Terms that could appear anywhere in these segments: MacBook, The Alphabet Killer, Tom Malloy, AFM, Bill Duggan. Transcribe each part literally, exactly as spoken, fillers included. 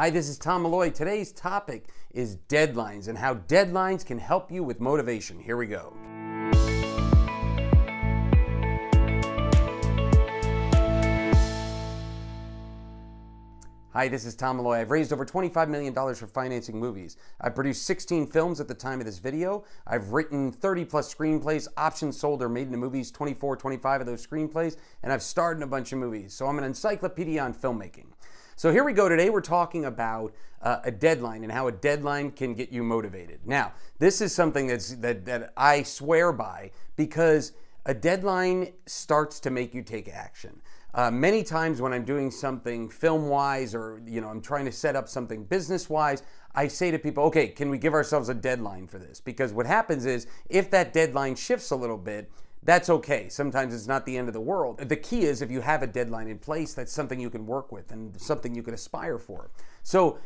Hi, this is Tom Malloy. Today's topic is deadlines and how deadlines can help you with motivation. Here we go. Hi, this is Tom Malloy. I've raised over twenty-five million dollars for financing movies. I've produced sixteen films at the time of this video. I've written thirty plus screenplays, options sold or made into movies, twenty-four, twenty-five of those screenplays, and I've starred in a bunch of movies. So I'm an encyclopedia on filmmaking. So here we go. Today we're talking about uh, a deadline and how a deadline can get you motivated. Now, this is something that's, that, that I swear by, because a deadline starts to make you take action. Uh, many times when I'm doing something film-wise, or you know, I'm trying to set up something business-wise, I say to people, okay, can we give ourselves a deadline for this? Because what happens is, if that deadline shifts a little bit, that's okay. Sometimes it's not the end of the world. The key is, if you have a deadline in place, that's something you can work with and something you can aspire for. So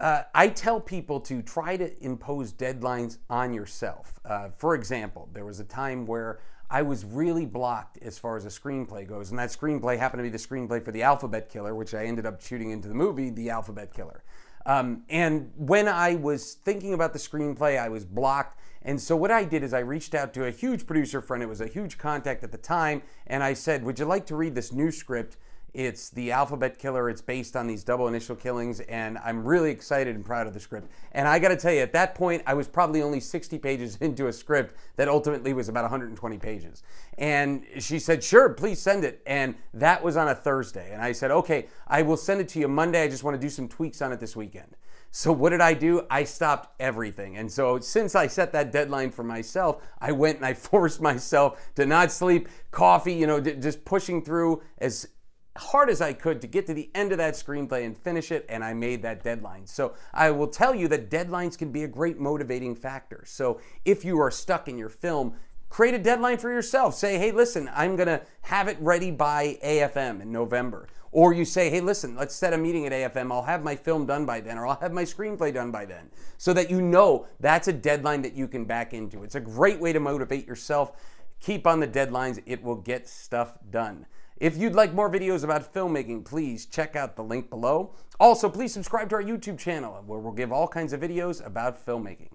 uh, I tell people to try to impose deadlines on yourself. Uh, for example, there was a time where I was really blocked as far as a screenplay goes, and that screenplay happened to be the screenplay for The Alphabet Killer, which I ended up shooting into the movie, The Alphabet Killer. Um, and when I was thinking about the screenplay, I was blocked, and so what I did is I reached out to a huge producer friend. It was a huge contact at the time, and I said, would you like to read this new script? It's The Alphabet Killer. It's based on these double initial killings, and I'm really excited and proud of the script. And I gotta tell you, at that point, I was probably only sixty pages into a script that ultimately was about one hundred twenty pages. And she said, sure, please send it. And that was on a Thursday. And I said, okay, I will send it to you Monday. I just wanna do some tweaks on it this weekend. So what did I do? I stopped everything. And so since I set that deadline for myself, I went and I forced myself to not sleep, coffee, you know, just pushing through as hard as I could to get to the end of that screenplay and finish it, and I made that deadline. So I will tell you that deadlines can be a great motivating factor. So if you are stuck in your film, create a deadline for yourself. Say, hey, listen, I'm gonna have it ready by A F M in November. Or you say, hey, listen, let's set a meeting at A F M. I'll have my film done by then, or I'll have my screenplay done by then. So that you know that's a deadline that you can back into. It's a great way to motivate yourself. Keep on the deadlines. It will get stuff done. If you'd like more videos about filmmaking, please check out the link below. Also, please subscribe to our YouTube channel, where we'll give all kinds of videos about filmmaking.